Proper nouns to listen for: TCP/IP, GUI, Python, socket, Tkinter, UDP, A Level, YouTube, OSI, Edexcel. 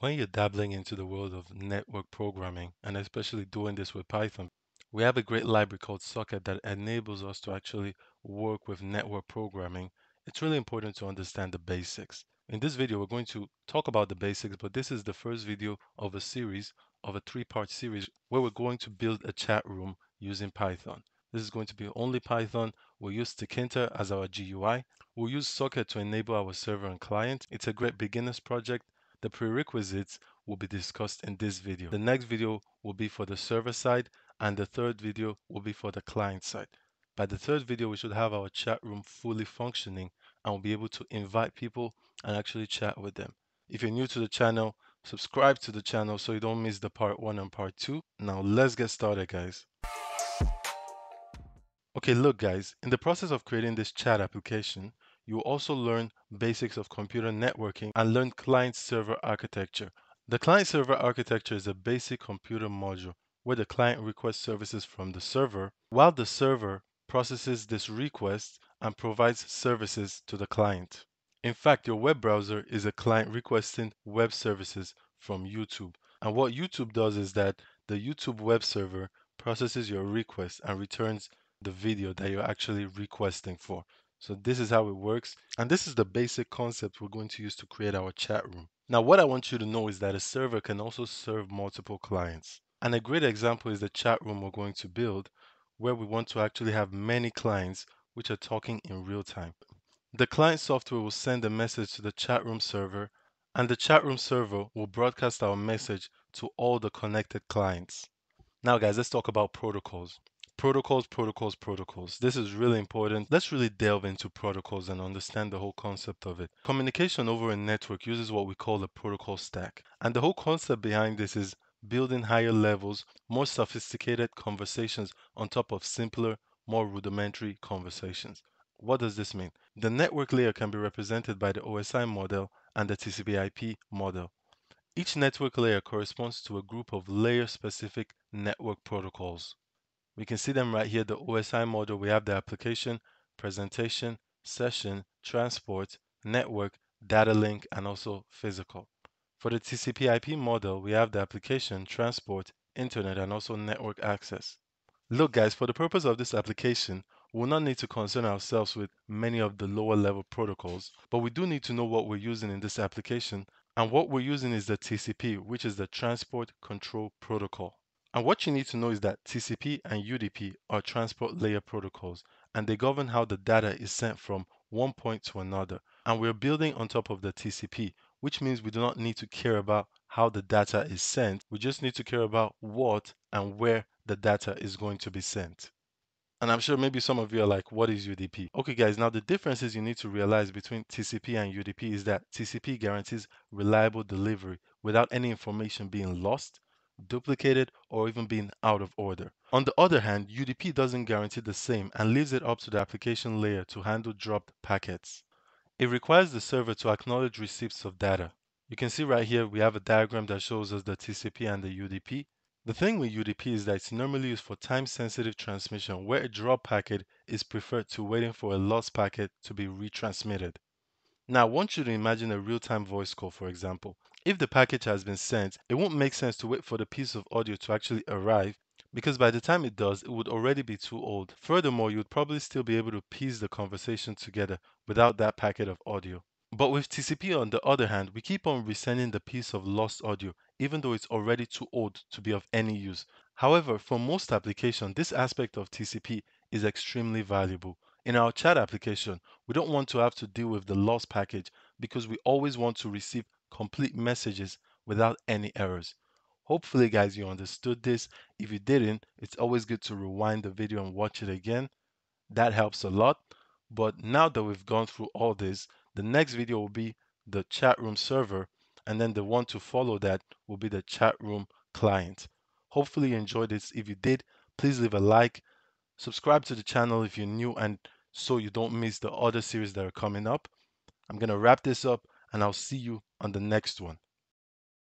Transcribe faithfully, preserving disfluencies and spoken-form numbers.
When you're dabbling into the world of network programming, and especially doing this with Python, we have a great library called Socket that enables us to actually work with network programming. It's really important to understand the basics. In this video, we're going to talk about the basics, but this is the first video of a series, of a three-part series, where we're going to build a chat room using Python. This is going to be only Python. We'll use Tkinter as our G U I. We'll use Socket to enable our server and client. It's a great beginner's project. The prerequisites will be discussed in this video. The next video will be for the server side, and the third video will be for the client side. By the third video, we should have our chat room fully functioning, and we'll be able to invite people and actually chat with them. If you're new to the channel, subscribe to the channel so you don't miss the part one and part two. Now let's get started, guys. Okay, look guys, in the process of creating this chat application, you will also learn basics of computer networking and learn client-server architecture. The client-server architecture is a basic computer module where the client requests services from the server, while the server processes this request and provides services to the client. In fact, your web browser is a client requesting web services from YouTube. And what YouTube does is that the YouTube web server processes your request and returns the video that you're actually requesting for. So this is how it works, and this is the basic concept we're going to use to create our chat room. Now what I want you to know is that a server can also serve multiple clients. And a great example is the chat room we're going to build, where we want to actually have many clients which are talking in real time. The client software will send a message to the chat room server, and the chat room server will broadcast our message to all the connected clients. Now guys, let's talk about protocols. Protocols, protocols, protocols. This is really important. Let's really delve into protocols and understand the whole concept of it. Communication over a network uses what we call a protocol stack. And the whole concept behind this is building higher levels, more sophisticated conversations on top of simpler, more rudimentary conversations. What does this mean? The network layer can be represented by the O S I model and the T C P I P model. Each network layer corresponds to a group of layer-specific network protocols. We can see them right here, the O S I model. We have the application, presentation, session, transport, network, data link, and also physical. For the T C P I P model, we have the application, transport, internet, and also network access. Look guys, for the purpose of this application, we'll not need to concern ourselves with many of the lower level protocols, but we do need to know what we're using in this application. And what we're using is the T C P, which is the Transport Control Protocol. And what you need to know is that T C P and U D P are transport layer protocols, and they govern how the data is sent from one point to another. And we're building on top of the T C P, which means we do not need to care about how the data is sent. We just need to care about what and where the data is going to be sent. And I'm sure maybe some of you are like, what is U D P? Okay guys, now the differences you need to realize between T C P and U D P is that T C P guarantees reliable delivery without any information being lost, duplicated, or even being out of order. On the other hand, U D P doesn't guarantee the same and leaves it up to the application layer to handle dropped packets. It requires the server to acknowledge receipts of data. You can see right here we have a diagram that shows us the T C P and the U D P. The thing with U D P is that it's normally used for time-sensitive transmission, where a dropped packet is preferred to waiting for a lost packet to be retransmitted. Now, I want you to imagine a real-time voice call, for example. If the package has been sent, it won't make sense to wait for the piece of audio to actually arrive, because by the time it does, it would already be too old. Furthermore, you would probably still be able to piece the conversation together without that packet of audio. But with T C P, on the other hand, we keep on resending the piece of lost audio, even though it's already too old to be of any use. However, for most applications, this aspect of T C P is extremely valuable. In our chat application, we don't want to have to deal with the lost package because we always want to receive complete messages without any errors. Hopefully, guys, you understood this. If you didn't, it's always good to rewind the video and watch it again. That helps a lot. But now that we've gone through all this, the next video will be the chat room server, and then the one to follow that will be the chat room client. Hopefully you enjoyed this. If you did, please leave a like, subscribe to the channel if you're new, and so you don't miss the other series that are coming up. I'm gonna wrap this up, and I'll see you on the next one.